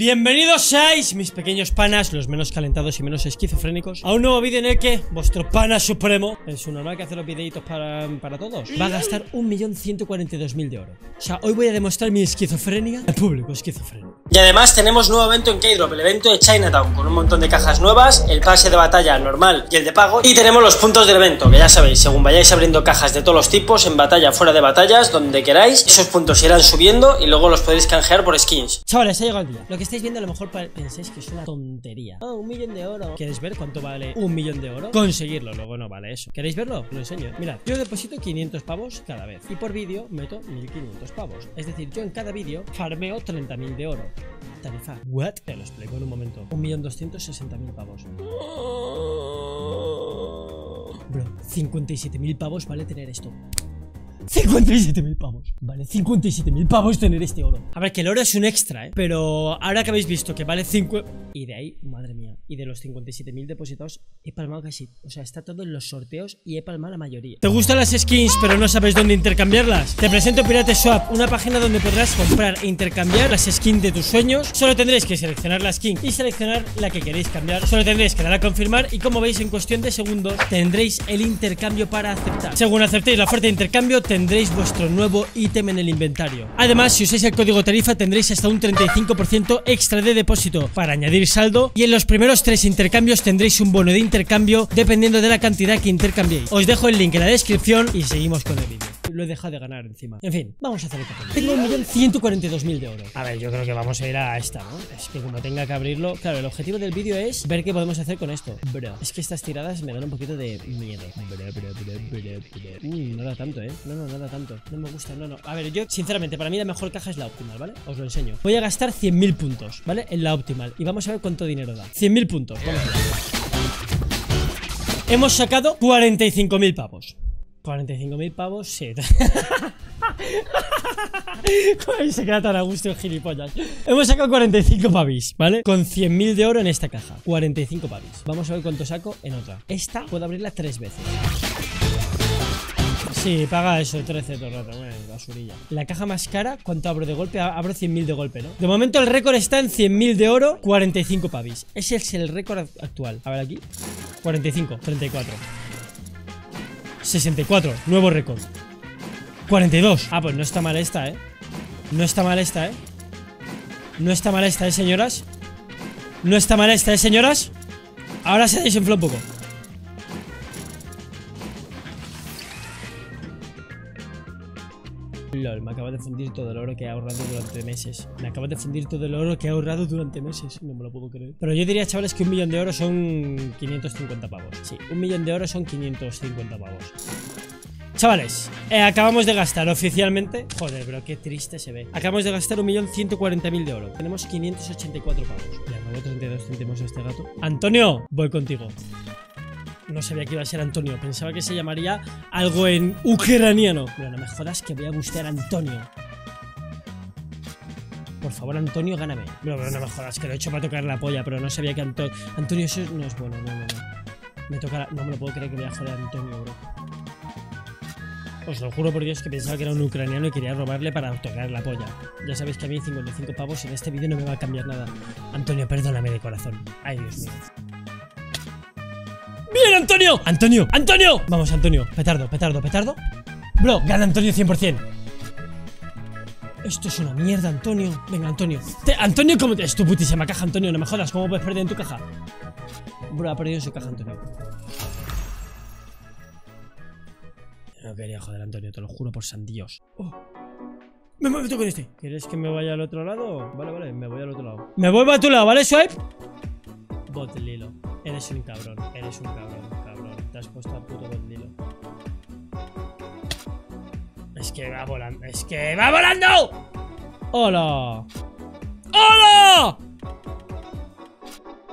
Bienvenidos seáis, mis pequeños panas, los menos calentados y menos esquizofrénicos, a un nuevo vídeo en el que vuestro pana supremo, en su normal que hace los videitos para todos, va a gastar 1.142.000 de oro. O sea, hoy voy a demostrar mi esquizofrenia al público esquizofrénico. Y además tenemos nuevo evento en Keydrop, el evento de Chinatown, con un montón de cajas nuevas, el pase de batalla normal y el de pago. Y tenemos los puntos del evento, que ya sabéis, según vayáis abriendo cajas de todos los tipos, en batalla, fuera de batallas, donde queráis, esos puntos irán subiendo y luego los podéis canjear por skins. Chavales, ha llegado el día. Lo que estáis viendo a lo mejor pensáis que es una tontería. Oh, 1.000.000 de oro. ¿Queréis ver cuánto vale 1.000.000 de oro? Conseguirlo, luego no vale eso. ¿Queréis verlo? Lo enseño. Mirad, yo deposito 500 pavos cada vez y por vídeo meto 1.500 pavos. Es decir, yo en cada vídeo farmeo 30.000 de oro. Tarifa. ¿What? Te lo explico en un momento. 1.260.000 pavos. Bro, 57.000 pavos vale tener esto. 57.000 pavos. Vale, 57.000 pavos tener este oro. A ver, que el oro es un extra, ¿eh? Pero ahora que habéis visto que vale 5... Y de ahí, madre mía. Y de los 57.000 depositados, he palmado casi. O sea, está todo en los sorteos y he palmado la mayoría. ¿Te gustan las skins pero no sabes dónde intercambiarlas? Te presento Pirate Swap, una página donde podrás comprar e intercambiar las skins de tus sueños. Solo tendréis que seleccionar la skin y seleccionar la que queréis cambiar. Solo tendréis que dar a confirmar y, como veis, en cuestión de segundos tendréis el intercambio para aceptar. Según aceptéis la oferta de intercambio, tendréis vuestro nuevo ítem en el inventario. Además, si usáis el código tarifa, tendréis hasta un 35% extra de depósito para añadir saldo, y en los primeros 3 intercambios tendréis un bono de intercambio dependiendo de la cantidad que intercambiéis. Os dejo el link en la descripción y seguimos con el vídeo. Lo he dejado de ganar encima. En fin, vamos a hacer el papel. Tengo 1.142.000 de oro. A ver, yo creo que vamos a ir a esta, ¿no? Es que como tenga que abrirlo... Claro, el objetivo del vídeo es ver qué podemos hacer con esto. Bro, es que estas tiradas me dan un poquito de miedo. No da tanto, ¿eh? No da tanto. No me gusta, no. A ver, yo, sinceramente, para mí la mejor caja es la optimal, ¿vale? Os lo enseño. Voy a gastar 100.000 puntos, ¿vale? En la optimal. Y vamos a ver cuánto dinero da. 100.000 puntos. Vamos a ver. Hemos sacado 45.000 pavos. 45.000 pavos, sí. Se queda tan a gusto el gilipollas. Hemos sacado 45 pavis, ¿vale? Con 100.000 de oro en esta caja. 45 pavis. Vamos a ver cuánto saco en otra. Esta puedo abrirla 3 veces. Sí, paga eso, 13 todo el rato, bueno, basurilla. La caja más cara, ¿cuánto abro de golpe? Abro 100.000 de golpe, ¿no? De momento el récord está en 100.000 de oro, 45 pavis. Ese es el récord actual. A ver aquí. 45, 34. 64, nuevo récord. 42. Ah, pues no está mal esta, ¿eh? No está mal esta, ¿eh? No está mal esta, ¿eh, señoras? No está mal esta, ¿eh, señoras? Ahora se desinfló un poco. LOL, me acabas de fundir todo el oro que he ahorrado durante meses. Me acabas de fundir todo el oro que he ahorrado durante meses. No me lo puedo creer. Pero yo diría, chavales, que 1.000.000 de oro son 550 pavos. Sí, 1.000.000 de oro son 550 pavos. Chavales, acabamos de gastar oficialmente... Joder, bro, qué triste se ve. Acabamos de gastar 1.140.000 de oro. Tenemos 584 pavos. Le robó 32 céntimos a este gato. Antonio, voy contigo. No sabía que iba a ser Antonio, pensaba que se llamaría algo en ucraniano. Pero no me jodas que voy a buscar a Antonio. Por favor, Antonio, gáname. Pero no me jodas que lo he hecho para tocar la polla, pero no sabía que Antonio eso no es bueno, no. Me toca... No me lo puedo creer que voy a joder a Antonio, bro. Os lo juro por Dios que pensaba que era un ucraniano y quería robarle para tocar la polla. Ya sabéis que a mí 55 pavos en este vídeo no me va a cambiar nada. Antonio, perdóname de corazón. Ay, Dios mío. ¡Bien, Antonio! ¡Antonio! ¡Antonio! Vamos, Antonio. Petardo, petardo, petardo. Bro, gana Antonio 100%. Esto es una mierda, Antonio. Venga, Antonio. Antonio, ¿cómo te...? Es tu putísima caja, Antonio. No me jodas. ¿Cómo puedes perder en tu caja? Bro, ha perdido en su caja, Antonio. No quería joder, Antonio. Te lo juro por San Dios. Oh. Me meto con este. ¿Quieres que me vaya al otro lado? Vale, vale. Me voy al otro lado. Me vuelvo a tu lado, ¿vale, Swipe? Bot Lilo. Eres un cabrón, cabrón. Te has puesto a puto bondilo. Es que va volando, ¡Hola! ¡Hola!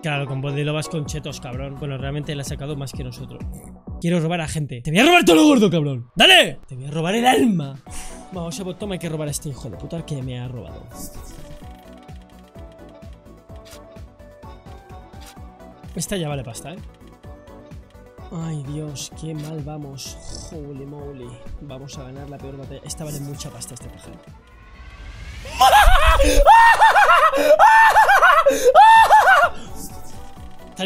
Claro, con bondilo vas con chetos, cabrón. Bueno, realmente le ha sacado más que nosotros. Quiero robar a gente. ¡Te voy a robar todo lo gordo, cabrón! ¡Dale! ¡Te voy a robar el alma! Vamos a botón, hay que robar a este hijo de puta que me ha robado. Esta ya vale pasta, ¿eh? Ay, Dios, qué mal vamos. Holy moly. Vamos a ganar la peor batalla. Esta vale mucha pasta, esta caja.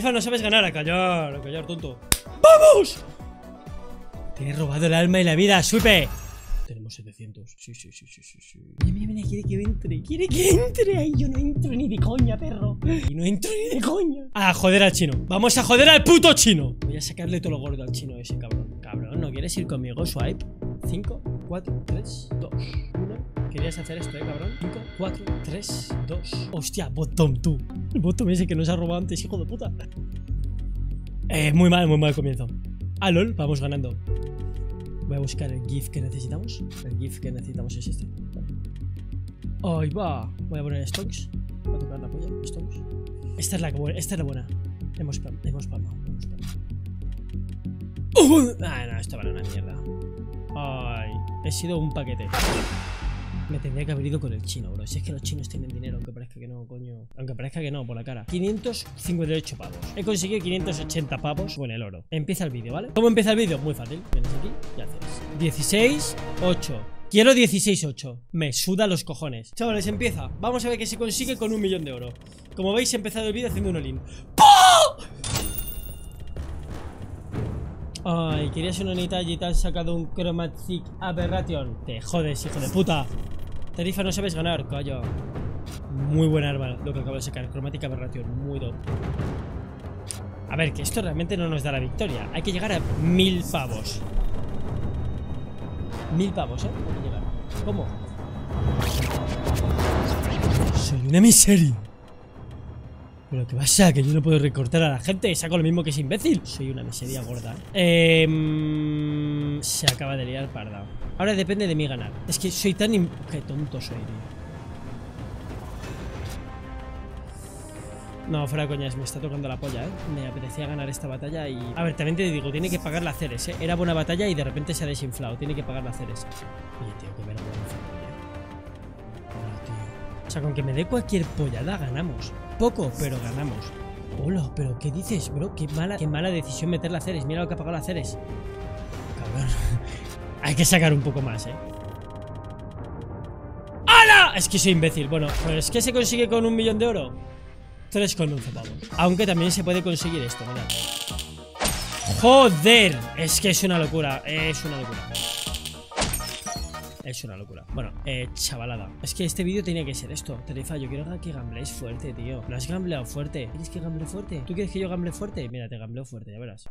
cabeza no sabes ganar. A callar, tonto. ¡Vamos! Te he robado el alma y la vida, supe. Tenemos 700. Sí. Mira, quiere que entre. Quiere que entre. Ay, yo no entro ni de coña, perro. Y no entro ni de coña. A joder al chino. Vamos a joder al puto chino. Voy a sacarle todo lo gordo al chino ese, cabrón. Cabrón, ¿no quieres ir conmigo? Swipe. 5, 4, 3, 2, 1. Querías hacer esto, cabrón. 5, 4, 3, 2. Hostia, botón tú. El botón ese que nos ha robado antes, hijo de puta. Muy mal comienzo. Ah, lol, vamos ganando. Voy a buscar el GIF que necesitamos. El GIF que necesitamos es este. Ahí va. Voy a poner stocks. Voy a tocar la polla. Stocks. Esta es la buena. Hemos palmado. No, esto vale una mierda. Ay, he sido un paquete. Me tendría que haber ido con el chino, bro. Si es que los chinos tienen dinero, aunque parezca que no, coño. Aunque parezca que no, por la cara. 558 pavos. He conseguido 580 pavos con el oro. Empieza el vídeo, ¿vale? ¿Cómo empieza el vídeo? Muy fácil. Vienes aquí y haces 16, 8. Quiero 16, 8. Me suda los cojones. Chavales, empieza. Vamos a ver qué se consigue con 1.000.000 de oro. Como veis, he empezado el vídeo haciendo un all-in. Ay, querías una unidad y te has sacado un Chromatic Aberration. Te jodes, hijo de puta. Tarifa, no sabes ganar, coño. Muy buen arma lo que acabo de sacar. Cromática aberración, muy dope. A ver, que esto realmente no nos da la victoria. Hay que llegar a 1000 pavos. 1000 pavos, ¿eh? Hay que llegar. ¿Cómo? Soy una miseria. Pero ¿qué pasa? Que yo no puedo recortar a la gente. Saco lo mismo que ese imbécil. Soy una miseria gorda. Se acaba de liar parda. Ahora depende de mí ganar. Es que soy tan... Qué tonto soy, tío. No, fuera coñas. Me está tocando la polla, ¿eh? Me apetecía ganar esta batalla y... A ver, también te digo, tiene que pagar la Ceres, ¿eh? Era buena batalla y de repente se ha desinflado. Tiene que pagar la Ceres. Oye, tío, qué vergüenza. O sea, con que me dé cualquier pollada ganamos. Poco, pero ganamos. Hola, pero ¿qué dices, bro? Qué mala decisión meter la Ceres. Mira lo que ha pagado la Ceres. Cabrón. Hay que sacar un poco más, ¿eh? ¡Hala! Es que soy imbécil. Bueno, pues ¿qué se consigue con 1.000.000 de oro? 3,11 pavos. Aunque también se puede conseguir esto, mirad. ¡Joder! Es que es una locura. Es una locura. Es una locura. Bueno, chavalada. Es que este vídeo tenía que ser esto. Tarifa, yo quiero que gamblees fuerte, tío. No has gambleado fuerte. ¿Quieres que gamble fuerte? ¿Tú quieres que yo gamble fuerte? Mira, te gambleo fuerte, ya verás.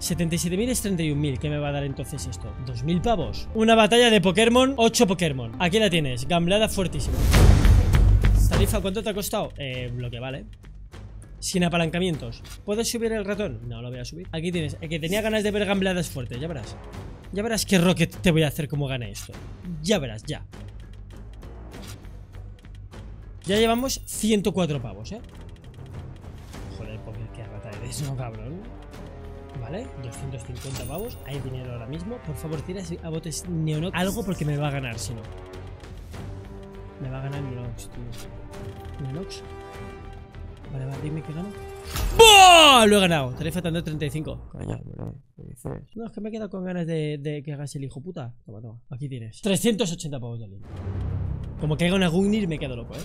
77.000 es 31.000. ¿Qué me va a dar entonces esto? 2.000 pavos. Una batalla de Pokémon. 8 Pokémon. Aquí la tienes. Gambleada fuertísima. Tarifa, ¿cuánto te ha costado? Lo que vale. Sin apalancamientos. ¿Puedes subir el ratón? No, lo voy a subir. Aquí tienes. El que tenía ganas de ver gambleadas fuertes, ya verás. Ya verás qué rocket te voy a hacer como gane esto. Ya verás, ya. Ya llevamos 104 pavos, ¿eh? Joder, porque qué rata eres, no, cabrón. Vale, 250 pavos. Hay dinero ahora mismo. Por favor, tira a botes Neonox algo porque me va a ganar, si no. Me va a ganar Neonox, tío. Neonox. Vale, va, dime que gano. ¡Boo! Lo he ganado. Te he faltando 35. Coño, no, es que me he quedado con ganas de que hagas el hijo puta. Toma, toma. Aquí tienes 380 pavos de alien. Como que haga una Gungnir me quedo loco, ¿eh?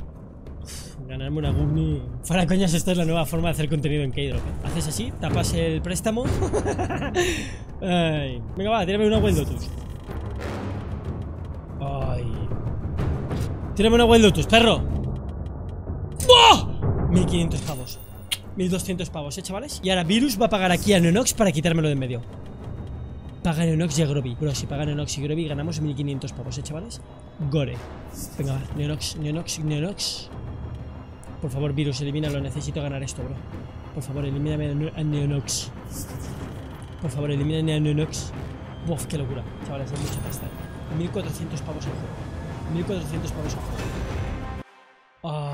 Uf, ganarme una Gungnir. Fuera coñas, esta es la nueva forma de hacer contenido en K-Drop, ¿eh? Haces así, tapas el préstamo. Ay. Venga, va, tírame una Wild Lotus. Ay. Tírame una Wild Lotus, perro. ¡Boo! 1500 pavos. 1200 pavos, ¿eh, chavales? Y ahora Virus va a pagar aquí a Neonox para quitármelo de en medio. Paga Neonox y a Groby. Bro, si paga Neonox y Groby ganamos 1500 pavos, ¿eh, chavales? Gore. Venga, va. Neonox. Por favor, Virus, elimínalo. Necesito ganar esto, bro. Por favor, elimíname a Neonox. Por favor, elimíname a Neonox. Uf, qué locura. Chavales, es mucha pasta. 1400 pavos al juego. 1400 pavos al juego. Oh,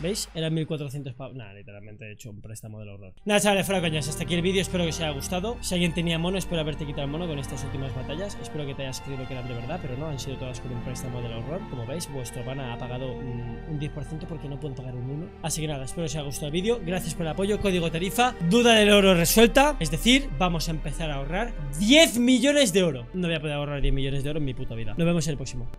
¿veis? Eran 1400 pavos. Nada, literalmente he hecho un préstamo del horror. Nada, chavales, fuera coñas. Hasta aquí el vídeo. Espero que os haya gustado. Si alguien tenía mono, espero haberte quitado el mono con estas últimas batallas. Espero que te hayas creído que eran de verdad, pero no, han sido todas con un préstamo del horror. Como veis, vuestro pana ha pagado un 10% porque no pueden pagar un 1. Así que nada, espero que os haya gustado el vídeo. Gracias por el apoyo. Código tarifa. Duda del oro resuelta. Es decir, vamos a empezar a ahorrar 10 millones de oro. No voy a poder ahorrar 10 millones de oro en mi puta vida. Nos vemos en el próximo.